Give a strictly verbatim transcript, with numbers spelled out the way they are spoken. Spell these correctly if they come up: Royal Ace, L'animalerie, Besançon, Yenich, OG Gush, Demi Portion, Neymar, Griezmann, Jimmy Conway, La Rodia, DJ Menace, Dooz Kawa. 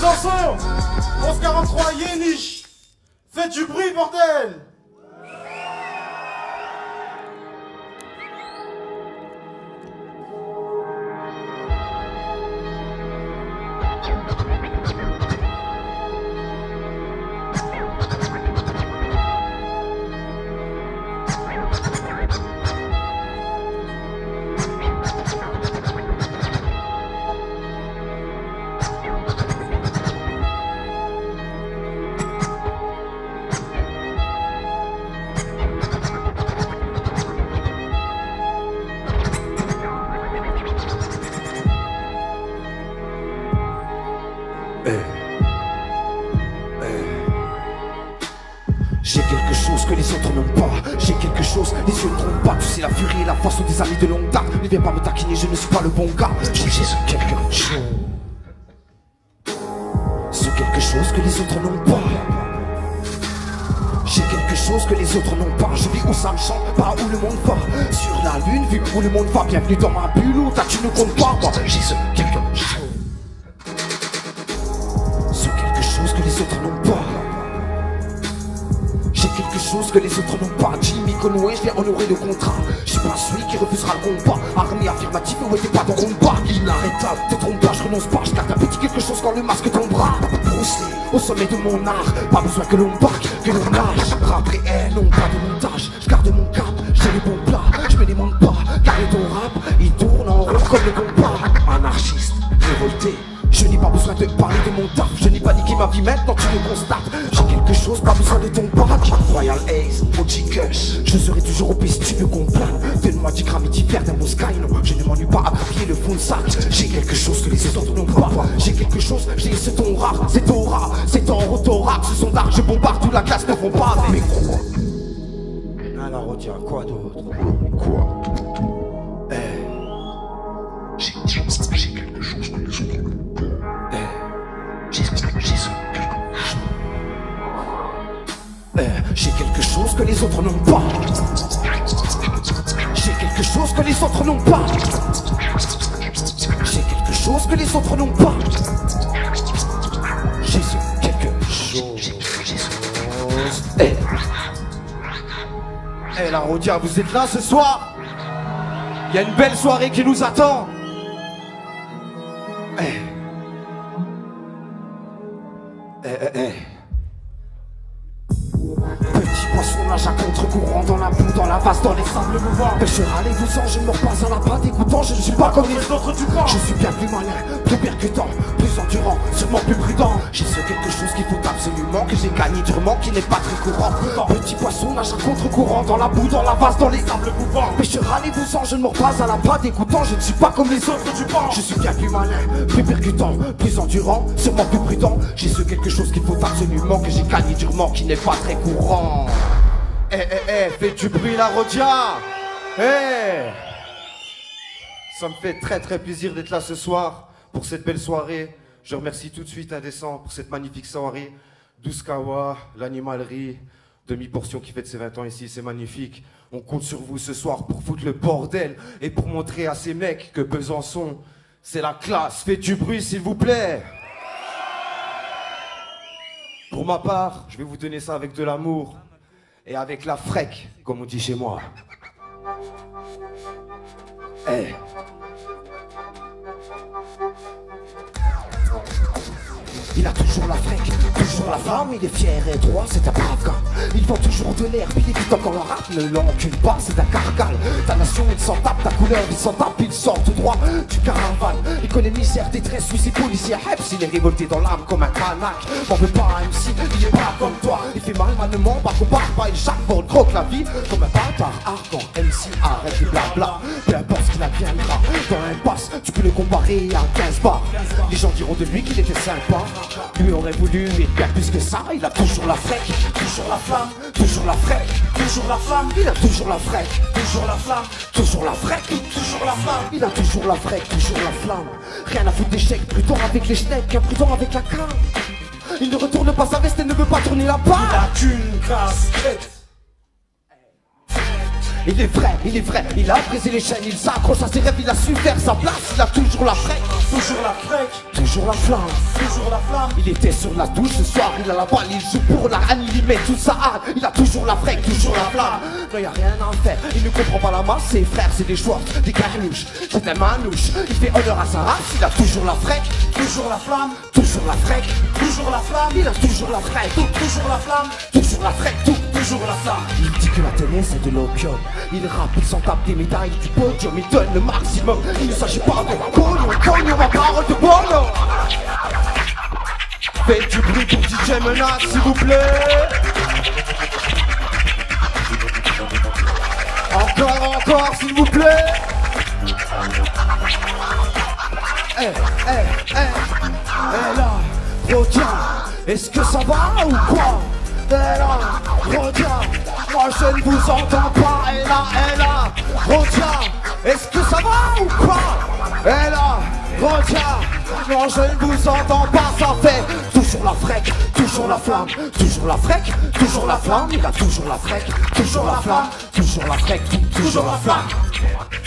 Besançon, onze quarante-trois Yenich. Faites du bruit, bordel. De longue date, ne viens pas me taquiner, je ne suis pas le bon gars. Je suis quelque chose, c'est quelque chose que les autres n'ont pas. J'ai quelque chose que les autres n'ont pas. Je vis où ça me chante, pas où le monde va. Sur la lune, vu où le monde va. Bienvenue dans ma bulle où t'as, tu ne comptes pas. Moi, j'ai ce quelque chose, c'est quelque chose que les autres n'ont pas. J'ai quelque chose que les autres n'ont pas. Jimmy Conway, je viens honorer le contrat. Je suis pas celui qui refusera le combat. Armée affirmative, ne t'es pas dans ton combat. Inarrêtable, te trompe pas, je renonce pas. Je garde un petit quelque chose quand le masque tombera. Poussé au sommet de mon art. Pas besoin que l'on barque, que l'on nage. Rap réel, non pas de montage. Je garde mon cap, j'ai les bons plats. Je me demande pas, car ton rap, il tourne en rond comme le combat. Anarchiste, révolté, je n'ai pas besoin de parler de mon taf. Je n'ai pas niqué ma vie maintenant, tu le constates. J'ai quelque chose, pas besoin de ton bac. Royal Ace, O G Gush, je serai toujours au piste, tu me complane. Donne-moi du grammes et du verre d'un Moscaï. Non, je ne m'ennuie pas à grappiller le fond de sac. J'ai quelque chose que les autres n'ont pas. J'ai quelque chose, j'ai ce ton rare. C'est aura, c'est ton rotorac. Ce son d'art, je bombarde, toute la classe ne font pas. Mais quoi? Ah, la Rodia, quoi d'autre? Quoi? J'ai quelque chose que les autres n'ont pas. J'ai quelque chose que les autres n'ont pas. J'ai quelque chose que les autres n'ont pas. J'ai quelque chose. Eh hey. Hey, la Rodia, vous êtes là ce soir? Il y a une belle soirée qui nous attend. Hey. Hey, hey, hey. À contre-courant, dans la boue, dans la vase, dans les sables mouvants. Pêchera les douze ans, je ne me repasse à la pas dégoûtant. Je ne suis pas comme les autres du camp. Je suis bien plus malin, plus percutant, plus endurant, sûrement plus prudent. J'ai ce quelque chose qu'il faut absolument, que j'ai gagné durement, qui n'est pas très courant. Petit poisson nage à contre-courant, dans la boue, dans la vase, dans les sables mouvants. Pêchera les douze ans, je ne me repasse à la pas dégoûtant. Je ne suis pas comme les autres du camp. Je suis bien plus malin, plus percutant, plus endurant, sûrement plus prudent. J'ai ce quelque chose qu'il faut absolument, que j'ai gagné durement, qui n'est pas très courant. Eh, eh, eh, fais du bruit, la Rodia. Eh, ça me fait très très plaisir d'être là ce soir pour cette belle soirée. Je remercie tout de suite Indécent pour cette magnifique soirée. Dooz Kawa, l'animalerie, demi-portion qui fête ses vingt ans ici, c'est magnifique. On compte sur vous ce soir pour foutre le bordel et pour montrer à ces mecs que Besançon, c'est la classe. Fais du bruit, s'il vous plaît. Pour ma part, je vais vous donner ça avec de l'amour. Et avec la frec, comme on dit chez moi. Hey. Il a toujours la frec, toujours la femme, il est fier et droit, c'est un brave gars. Il vend toujours de l'air, il évite encore la rate, ne l'encule pas, c'est un carcal. Ta nation, il s'en tape, ta couleur, il s'en tape, il sort tout droit du caravane. Économie, misère, détresse, suicide, policier, heps, il est révolté dans l'âme comme un canac. M'en veux pas un M C, il est pas comme toi, il fait mal, manement, par combat, pas il charbonne, croque la vie, comme un bâtard, argent, M C, arrête le blabla, peu importe ce qu'il adviendra. Dans un pass, tu peux le comparer à quinze bars. Les gens diront de lui qu'il était sympa. Lui aurait voulu, mais bien plus que ça, il a toujours la frec, toujours la flamme, toujours la frec, toujours la flamme, il a toujours la frec, toujours la flamme, toujours la frec, toujours la flamme, il a toujours la frec, toujours la flamme. Rien à foutre d'échec, prudent avec les schnecks, imprudent avec la crâne. Il ne retourne pas sa veste et ne veut pas tourner la barre. Il a qu'une casquette. Il est vrai, il est vrai, il a brisé les chaînes, il s'accroche à ses rêves, il a su faire sa place, il a toujours la frec, toujours la frec. toujours la flamme, toujours la flamme. Il était sur la touche ce soir, il a la balle, il joue pour la haine, il y met toute sa hâte. Il a toujours la fraîche, toujours la flamme. Non, y'a rien à en faire, il ne comprend pas la masse. Ses frères, c'est des joueurs, des carlouches, c'est un manouche. Il fait honneur à sa race, il a toujours la fraîche, toujours la flamme, toujours la fraîche, toujours la flamme. Il a toujours la fraîche, toujours la flamme, toujours la fraîche, toujours la flamme. Il dit que la télé c'est de l'opium, il rappe, il s'en tape des médailles du podium, il donne le maximum. Il ne s'agit pas de pognon, pognon, ma parole de pognon. Faites du bruit pour D J Menace, s'il vous plaît. Encore, encore, s'il vous plaît. Eh, eh, eh, là, Rodia, est-ce que ça va ou quoi? Eh là, Rodia, moi je ne vous entends pas. Eh là, eh là, Rodia, est-ce que ça va ou quoi? Eh là, Rodia, non je ne vous entends pas, ça fait toujours la fraîche, toujours la flamme, toujours la fraîche, toujours la flamme, il a toujours la fraîche, toujours la flamme, toujours la fraîche, toujours la flamme.